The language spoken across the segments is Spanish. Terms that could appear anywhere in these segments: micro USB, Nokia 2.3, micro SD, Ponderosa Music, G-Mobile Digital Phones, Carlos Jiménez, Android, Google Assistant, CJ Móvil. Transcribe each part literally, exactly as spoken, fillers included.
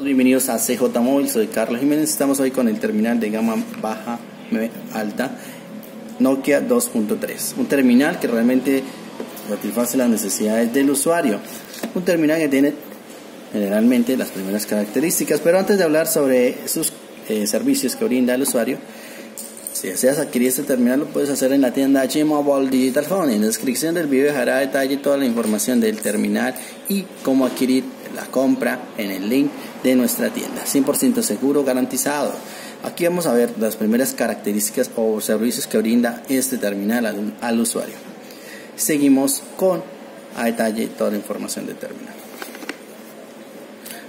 Bienvenidos a C J Móvil, soy Carlos Jiménez. Estamos hoy con el terminal de gama baja alta Nokia dos punto tres, un terminal que realmente satisface las necesidades del usuario, un terminal que tiene generalmente las primeras características. Pero antes de hablar sobre sus eh, servicios que brinda el usuario, si deseas adquirir este terminal lo puedes hacer en la tienda G-Mobile Digital Phones. En la descripción del video dejará a detalle toda la información del terminal y cómo adquirir la compra en el link de nuestra tienda. cien por ciento seguro, garantizado. Aquí vamos a ver las primeras características o servicios que brinda este terminal al, al usuario. Seguimos con a detalle toda la información del terminal.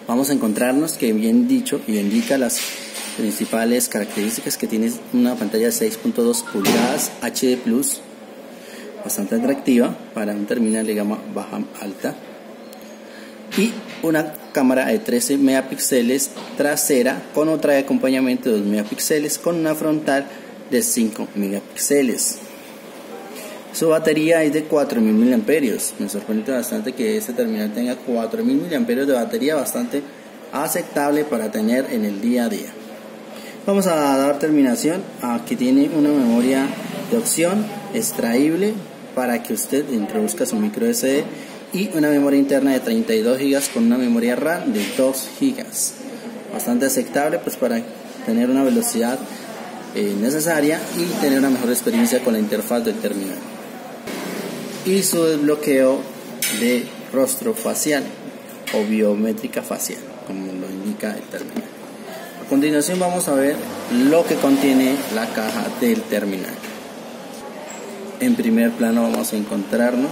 Vamos a encontrarnos que bien dicho y indica las principales características que tiene una pantalla de seis punto dos pulgadas H D plus, bastante atractiva para un terminal de gama baja alta, y una cámara de trece megapíxeles trasera con otra de acompañamiento de dos megapíxeles con una frontal de cinco megapíxeles. Su batería es de cuatro mil miliamperios. Me sorprende bastante que este terminal tenga cuatro mil miliamperios de batería, bastante aceptable para tener en el día a día. Vamos a dar terminación a que tiene una memoria de opción extraíble para que usted introduzca su micro S D y una memoria interna de treinta y dos gigas con una memoria RAM de dos gigas. Bastante aceptable pues para tener una velocidad eh, necesaria y tener una mejor experiencia con la interfaz del terminal. Y su desbloqueo de rostro facial o biométrica facial, como lo indica el terminal. A continuación vamos a ver lo que contiene la caja del terminal. En primer plano vamos a encontrarnos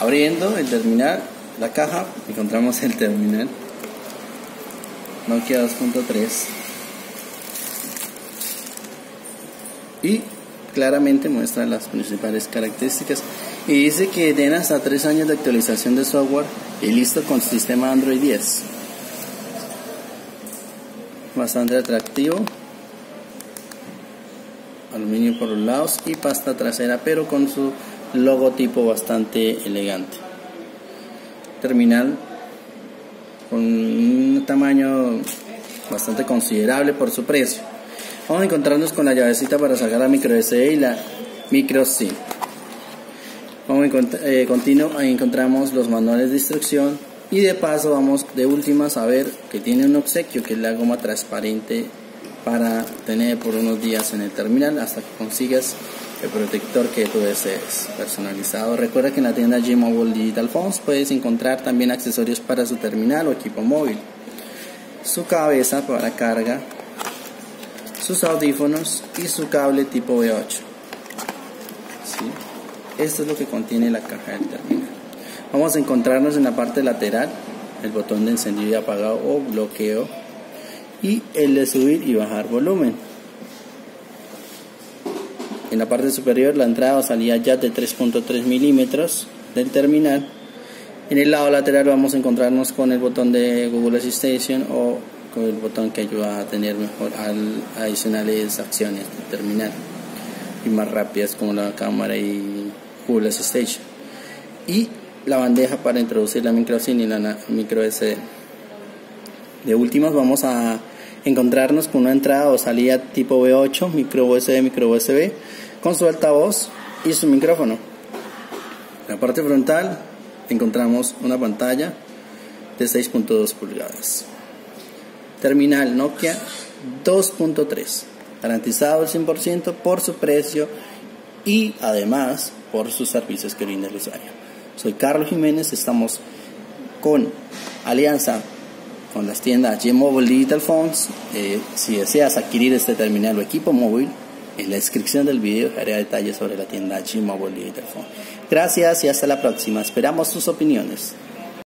abriendo el terminal, la caja. Encontramos el terminal Nokia dos punto tres y claramente muestra las principales características y dice que tiene hasta tres años de actualización de software y listo con su sistema Android diez. Bastante atractivo, aluminio por los lados y pasta trasera, pero con su logotipo bastante elegante. Terminal con un tamaño bastante considerable por su precio. Vamos a encontrarnos con la llavecita para sacar la micro S D y la micro SIM. Vamos a eh, continuo, ahí encontramos los manuales de instrucción y de paso vamos de últimas a ver que tiene un obsequio, que es la goma transparente para tener por unos días en el terminal hasta que consigas el protector que tú desees personalizado. Recuerda que en la tienda G-Mobile Digital Phones puedes encontrar también accesorios para su terminal o equipo móvil, su cabeza para carga, sus audífonos y su cable tipo B ocho. ¿Sí? Esto es lo que contiene la caja del terminal. Vamos a encontrarnos en la parte lateral el botón de encendido y apagado o bloqueo y el de subir y bajar volumen. En la parte superior la entrada o salida jack de tres punto tres milímetros del terminal. En el lado lateral vamos a encontrarnos con el botón de Google Assistant o con el botón que ayuda a tener mejor al, adicionales acciones del terminal y más rápidas como la cámara y Google Assistant, y la bandeja para introducir la micro SIM y la micro S D. De últimas vamos a encontrarnos con una entrada o salida tipo B ocho, micro U S B, micro U S B, con su altavoz y su micrófono. En la parte frontal encontramos una pantalla de seis punto dos pulgadas. Terminal Nokia dos punto tres, garantizado al cien por ciento por su precio y además por sus servicios que brinda el usuario. Soy Carlos Jiménez, estamos con Alianza con las tiendas G-Mobile Digital Phones. Eh, si deseas adquirir este terminal o equipo móvil, en la descripción del video haré detalles sobre la tienda G-Mobile Digital Phones. Gracias y hasta la próxima. Esperamos sus opiniones.